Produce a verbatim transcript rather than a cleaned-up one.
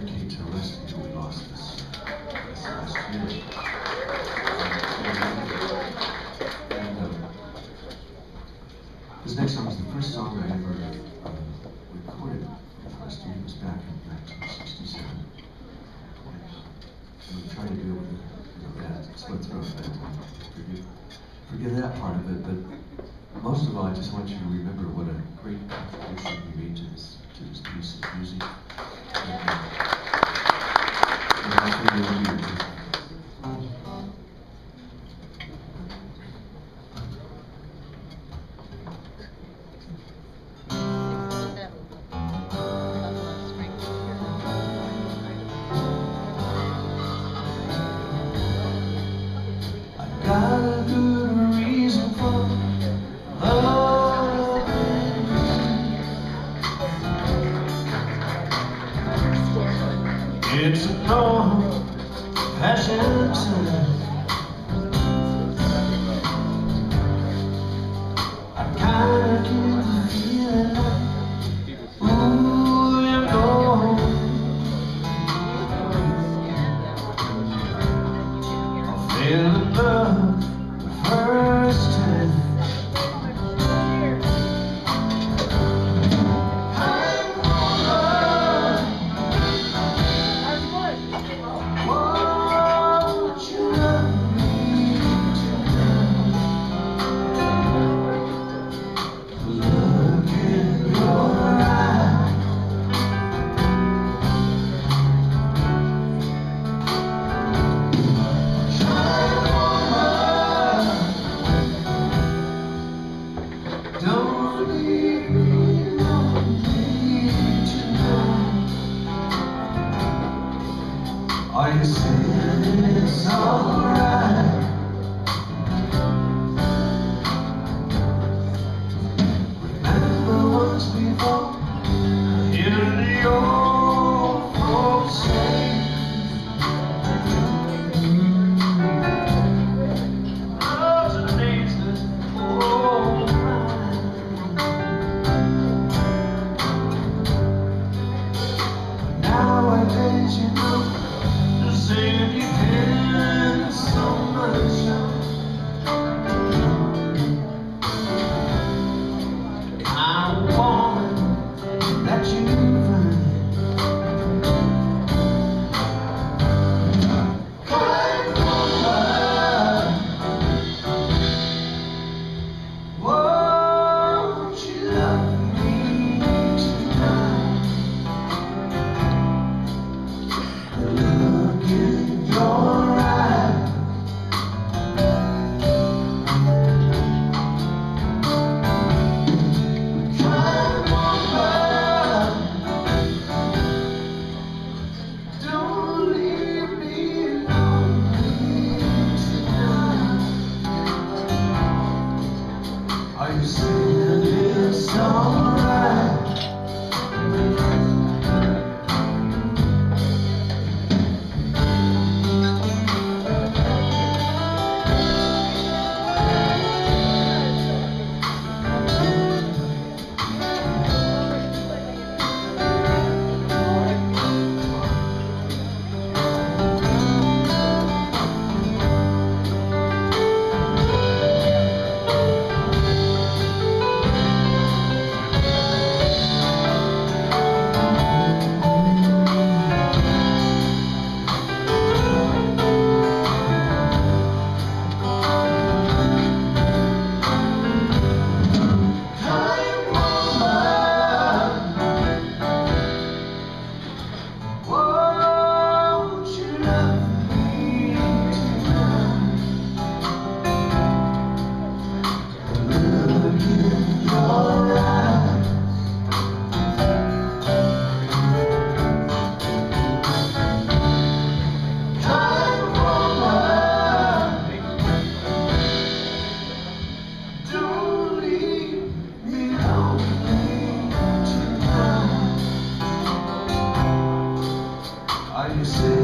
specifically to rescue masters. That's nice to hear. And, um, this next song is the first song I ever uh, recorded with my students back in nineteen sixty-seven. And I'm trying to deal with the, you know, that split throat at that time. Forgive, forgive that part of it, but most of all, I just want you to remember what a great contribution you made to this, to this piece of music. And, uh, and I'll show you what you It's an old fashioned time. I kinda get the feeling like, ooh, you're gone. I fell in love the first time. Are you saying it's alright? Remember once before, in the old folks say, love's a nature all mine. Nowadays, you know, if you can, so much love. I'm a woman that you find. Good woman, won't you love me tonight? The look is you say.